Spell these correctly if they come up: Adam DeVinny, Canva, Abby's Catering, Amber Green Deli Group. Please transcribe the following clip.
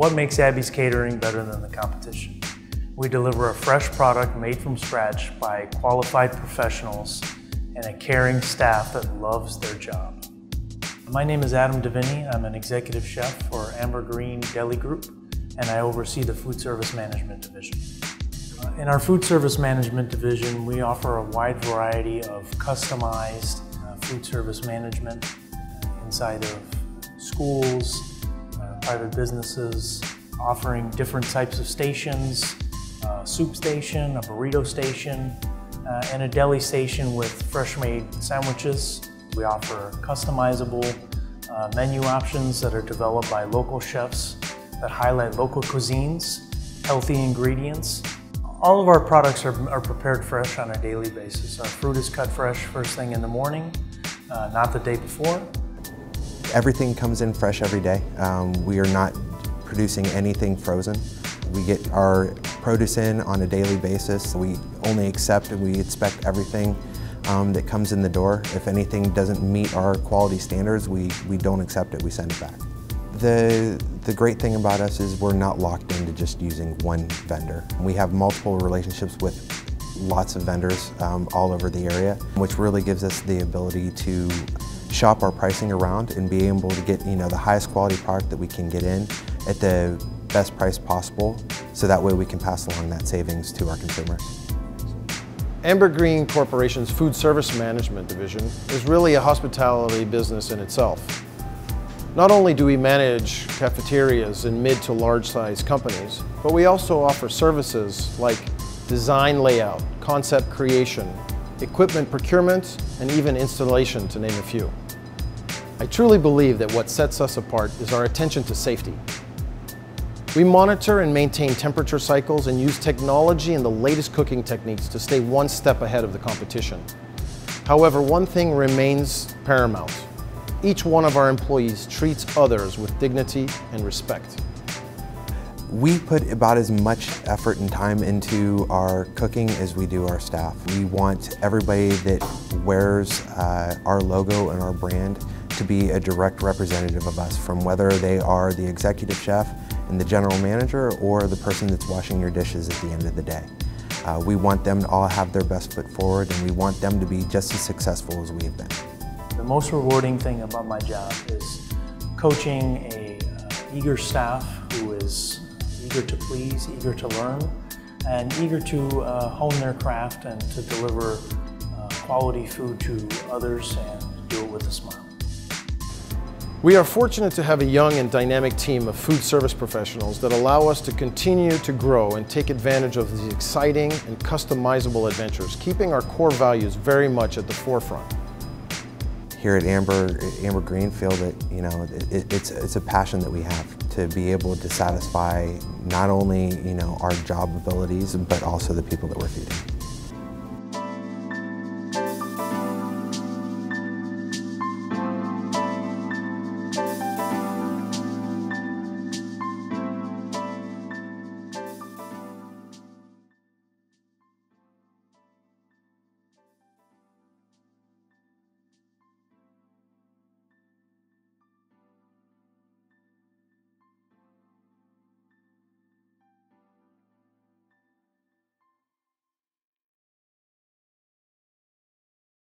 What makes Abby's Catering better than the competition? We deliver a fresh product made from scratch by qualified professionals and a caring staff that loves their job. My name is Adam DeVinny. I'm an executive chef for Amber Green Deli Group, and I oversee the food service management division. In our food service management division, we offer a wide variety of customized food service management inside of schools, private businesses, offering different types of stations, a soup station, a burrito station, and a deli station with fresh-made sandwiches. We offer customizable menu options that are developed by local chefs that highlight local cuisines, healthy ingredients. All of our products are prepared fresh on a daily basis. Our fruit is cut fresh first thing in the morning, not the day before. Everything comes in fresh every day. We are not producing anything frozen. We get our produce in on a daily basis. We only accept and we inspect everything that comes in the door. If anything doesn't meet our quality standards, we don't accept it, we send it back. The great thing about us is we're not locked into just using one vendor. We have multiple relationships with lots of vendors all over the area, which really gives us the ability to shop our pricing around and be able to get the highest quality product that we can get in at the best price possible, so that way we can pass along that savings to our consumers. Amber Green Corporation's Food Service Management Division is really a hospitality business in itself. Not only do we manage cafeterias in mid to large size companies, but we also offer services like design layout, concept creation, equipment procurement, and even installation, to name a few. I truly believe that what sets us apart is our attention to safety. We monitor and maintain temperature cycles and use technology and the latest cooking techniques to stay one step ahead of the competition. However, one thing remains paramount. Each one of our employees treats others with dignity and respect. We put about as much effort and time into our cooking as we do our staff. We want everybody that wears our logo and our brand to be a direct representative of us, from whether they are the executive chef and the general manager or the person that's washing your dishes at the end of the day. We want them to all have their best foot forward, and we want them to be just as successful as we have been. The most rewarding thing about my job is coaching an eager staff who is eager to please, eager to learn, and eager to hone their craft and to deliver quality food to others and do it with a smile. We are fortunate to have a young and dynamic team of food service professionals that allow us to continue to grow and take advantage of these exciting and customizable adventures, keeping our core values very much at the forefront. Here at Amber Green feel that it's a passion that we have to be able to satisfy not only our job abilities, but also the people that we're feeding.